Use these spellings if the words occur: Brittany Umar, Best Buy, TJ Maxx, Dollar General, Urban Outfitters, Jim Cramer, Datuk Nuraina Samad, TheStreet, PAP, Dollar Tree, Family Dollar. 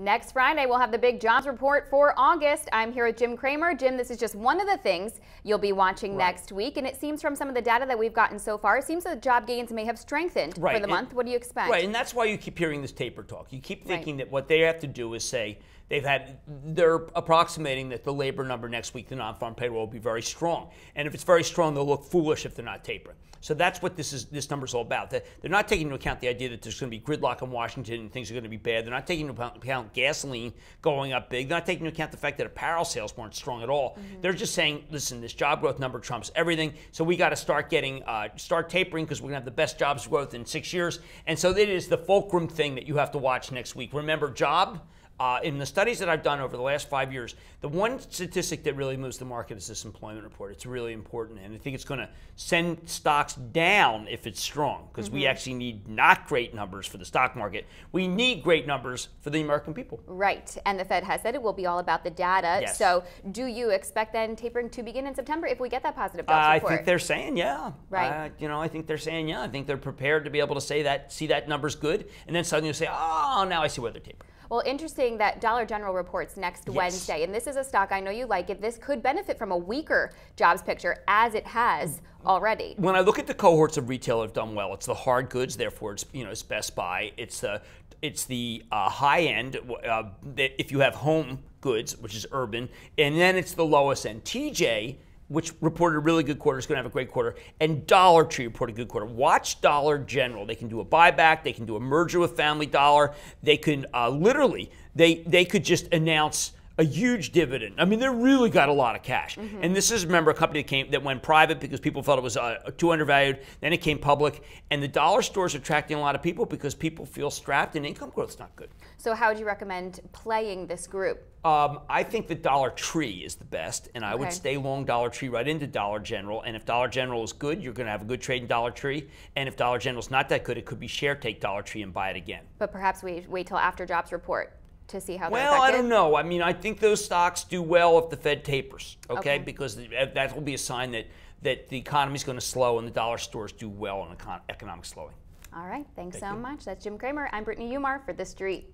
Next Friday, we'll have the big jobs report for August. I'm here with Jim Cramer. Jim, this is just one of the things you'll be watching next week, and it seems from some of the data that we've gotten so far, it seems that the job gains may have strengthened for the month. What do you expect? Right, and that's why you keep hearing this taper talk. You keep thinking that what they have to do is say they're approximating that the labor number next week, the non-farm payroll, will be very strong. And if it's very strong, they'll look foolish if they're not tapering. So that's what this number's all about. They're not taking into account the idea that there's going to be gridlock in Washington and things are going to be bad. They're not taking into account gasoline going up big. They're not taking into account the fact that apparel sales weren't strong at all. They're just saying, listen, this job growth number trumps everything. So we got to start getting start tapering because we're going to have the best jobs growth in 6 years. And so it is the fulcrum thing that you have to watch next week. Remember, job. In the studies that I've done over the last 5 years, the one statistic that really moves the market is this employment report. It's really important, and I think it's going to send stocks down if it's strong, because we actually need not great numbers for the stock market. We need great numbers for the American people. Right, and the Fed has said it will be all about the data. Yes. So do you expect then tapering to begin in September if we get that positive jobs report? I think they're saying yeah. Right. You know, I think they're saying yeah. I think they're prepared to be able to say that, see that number's good, and then suddenly you say, oh, now I see where they're tapering. Well, interesting that Dollar General reports next Wednesday, and this is a stock I know you like. It. This could benefit from a weaker jobs picture as it has already. When I look at the cohorts of retail have done well, it's the hard goods, therefore it's, you know, it's Best Buy. It's the high end, if you have home goods, which is Urban, and then it's the lowest end. TJ, which reported a really good quarter, is going to have a great quarter, and Dollar Tree reported a good quarter. Watch Dollar General. They can do a buyback. They can do a merger with Family Dollar. They can literally, they could just announce a huge dividend. I mean, they really got a lot of cash. And this is, remember, a company that went private because people felt it was too undervalued. Then it came public, and the dollar stores are attracting a lot of people because people feel strapped, and income growth's not good. So how would you recommend playing this group? I think the Dollar Tree is the best, and I would stay long Dollar Tree right into Dollar General. And if Dollar General is good, you're going to have a good trade in Dollar Tree. And if Dollar General's not that good, it could be share take Dollar Tree and buy it again. But perhaps we wait till after jobs report to see how they're affected? I don't know. I mean, I think those stocks do well if the Fed tapers, okay? Because that will be a sign that the economy's going to slow, and the dollar stores do well in economic slowing. All right. Thanks so much. That's Jim Cramer. I'm Brittany Umar for TheStreet.